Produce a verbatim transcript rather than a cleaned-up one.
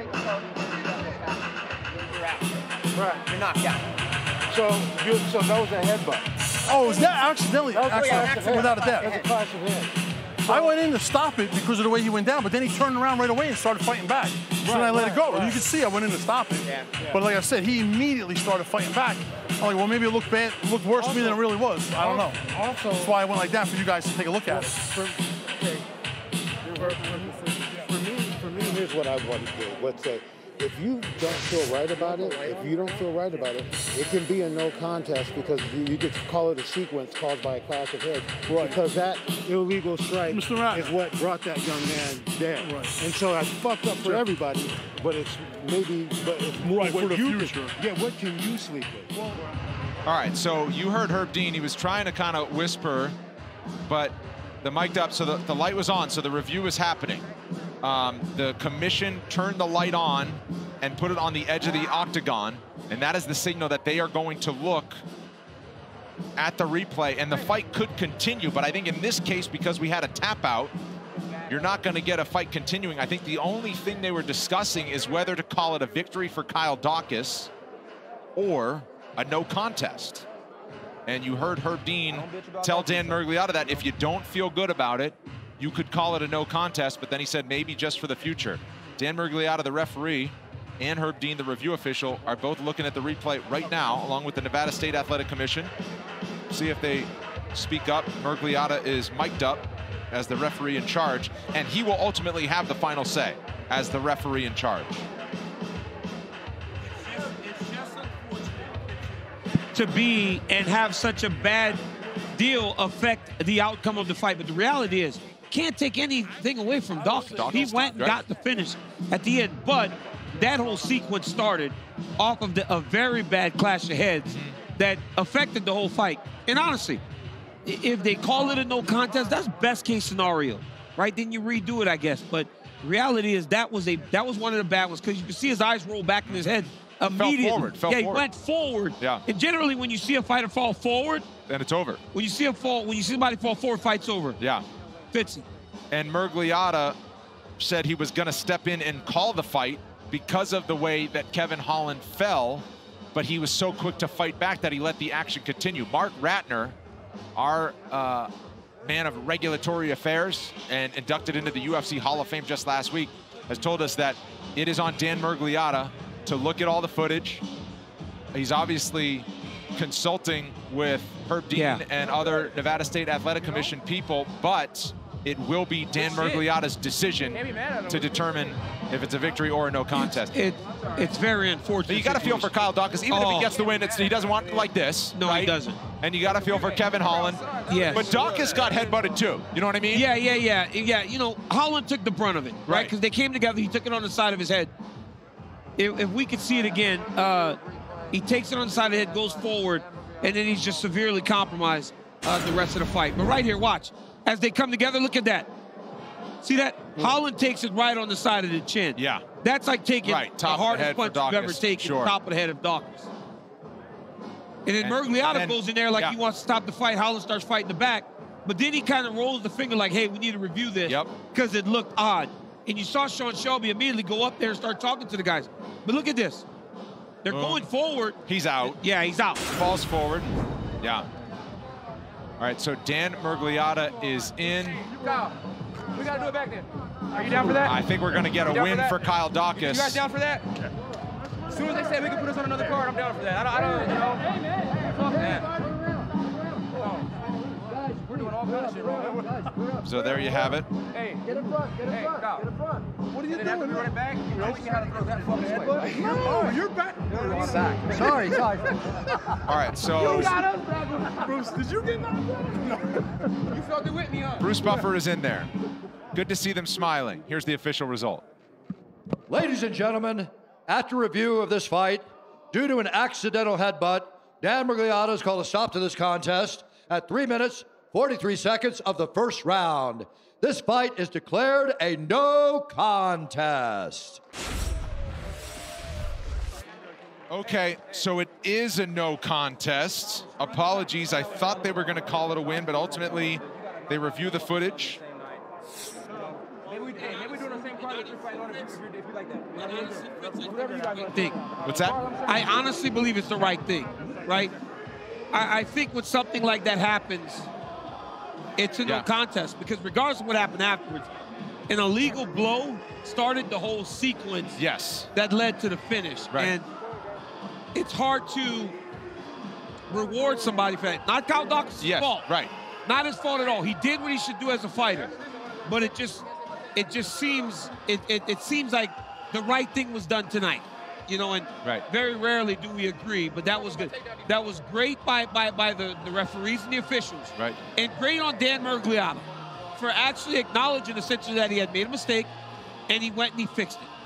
break the phone, you're out. Right. You're knocked out. So, you, so that was a headbutt. Oh, was that accidentally? That was accidentally, yeah, accidentally without a doubt. That's a clash of hands. So, I went in to stop it because of the way he went down, but then he turned around right away and started fighting back. So right, then I let right, it go. Right. You can see I went in to stop it. Yeah, yeah. But like I said, he immediately started fighting back. I'm like, well, maybe it looked bad, looked worse also, to me than it really was. I don't know. Also, that's why I went like that for you guys to take a look at it. For, okay. for, for, for, me, for me, here's what I want to do. Let's say, if you don't feel right about it, if you don't feel right about it, it can be a no contest because you, you get to call it a sequence caused by a clash of heads. Right. Because that illegal strike is what brought that young man down. Right. And so I fucked up for everybody, but it's maybe, but it's right, what for the you future. Can, yeah, what can you sleep with? Well, all right, so you heard Herb Dean. He was trying to kind of whisper, but the mic'd up, so the, the light was on, so the review was happening. Um, the commission turned the light on and put it on the edge of the octagon, and that is the signal that they are going to look at the replay, and the fight could continue. But I think in this case, because we had a tap out, you're not going to get a fight continuing. I think the only thing they were discussing is whether to call it a victory for Kyle Daukaus or a no contest. And you heard Herb Dean tell Dan Miragliotta that if you don't feel good about it, you could call it a no contest, but then he said maybe just for the future. Dan Miragliotta, the referee, and Herb Dean, the review official, are both looking at the replay right now, along with the Nevada State Athletic Commission. See if they speak up. Miragliotta is mic'd up as the referee in charge, and he will ultimately have the final say as the referee in charge. It's just, it's just unfortunate to be and have such a bad deal affect the outcome of the fight, but the reality is, can't take anything away from Daukaus. He went and got the finish at the end, but that whole sequence started off of the, a very bad clash of heads that affected the whole fight. And honestly, if they call it a no contest, that's best case scenario, right? Then you redo it, I guess. But reality is that was a that was one of the bad ones because you can see his eyes roll back in his head immediately. Fell forward, fell yeah, he forward. went forward. Yeah. And generally, when you see a fighter fall forward, then it's over. When you see a fall, when you see somebody fall forward, fight's over. Yeah. Fitzy. And Miragliotta said he was going to step in and call the fight because of the way that Kevin Holland fell, but he was so quick to fight back that he let the action continue. Mark Ratner, our uh, man of regulatory affairs and inducted into the U F C Hall of Fame just last week, has told us that it is on Dan Miragliotta to look at all the footage. He's obviously consulting with Herb Dean yeah. and other Nevada State Athletic Commission people, but it will be Dan Miragliotta's decision to determine if it's a victory or a no contest. It, it, it's very unfortunate. But you got to feel for Kyle Daukaus, even oh. if he gets the win, it's, he doesn't want it like this. No, right? he doesn't. And you got to feel for Kevin Holland. Yes. But Daukaus got headbutted too. You know what I mean? Yeah, yeah, yeah, yeah. You know, Holland took the brunt of it, right? Because right. they came together. He took it on the side of his head. If, if we could see it again, uh, he takes it on the side of the head, goes forward, and then he's just severely compromised uh, the rest of the fight. But right here, watch. As they come together, look at that. See that? Mm. Holland takes it right on the side of the chin. Yeah. That's like taking right. the hardest punch you've ever taken, sure. top of the head of Daukaus. And then Miragliotta goes in there like yeah. he wants to stop the fight. Holland starts fighting the back. But then he kind of rolls the finger like, hey, we need to review this because yep. it looked odd. And you saw Sean Shelby immediately go up there and start talking to the guys. But look at this. They're Boom. going forward. He's out. Yeah, he's out. Falls forward. Yeah. All right, so Dan Miragliotta is in. Kyle, we got to do it back then. Are you down for that? I think we're going to get a win for, for Kyle Daukaus. You guys down for that? Okay. As soon as they say we can put us on another card, I'm down for that. I don't, I don't you know, fuck that. We're doing all kinds of shit wrong. So there you have it. Hey, get in front, get in hey, front, Kyle. get in front. What are you doing? After we run it back, you always know how to throw that fucking headbutt. No, you're back. Sorry, sorry. All right, so. You got us. Bruce, did you get knocked out? You felt it with me, huh? Bruce Buffer is in there. Good to see them smiling. Here's the official result. Ladies and gentlemen, after review of this fight, due to an accidental headbutt, Dan Miragliotta has called a stop to this contest at three minutes, forty-three seconds of the first round. This fight is declared a no contest. Okay, so it is a no contest. Apologies, I thought they were gonna call it a win, but ultimately they review the footage. thing. What's that? I honestly believe it's the right thing, right? I, I think when something like that happens, it's a yeah. no contest, because regardless of what happened afterwards, an illegal blow started the whole sequence yes. that led to the finish. Right. And it's hard to reward somebody for that. Not Kyle Daukaus' yes, fault. Right. Not his fault at all. He did what he should do as a fighter. But it just it just seems it, it, it seems like the right thing was done tonight. You know, and right. very rarely do we agree, but that was good. That was great by by, by the, the referees and the officials. Right. And great on Dan Miragliotta for actually acknowledging essentially that he had made a mistake, and he went and he fixed it.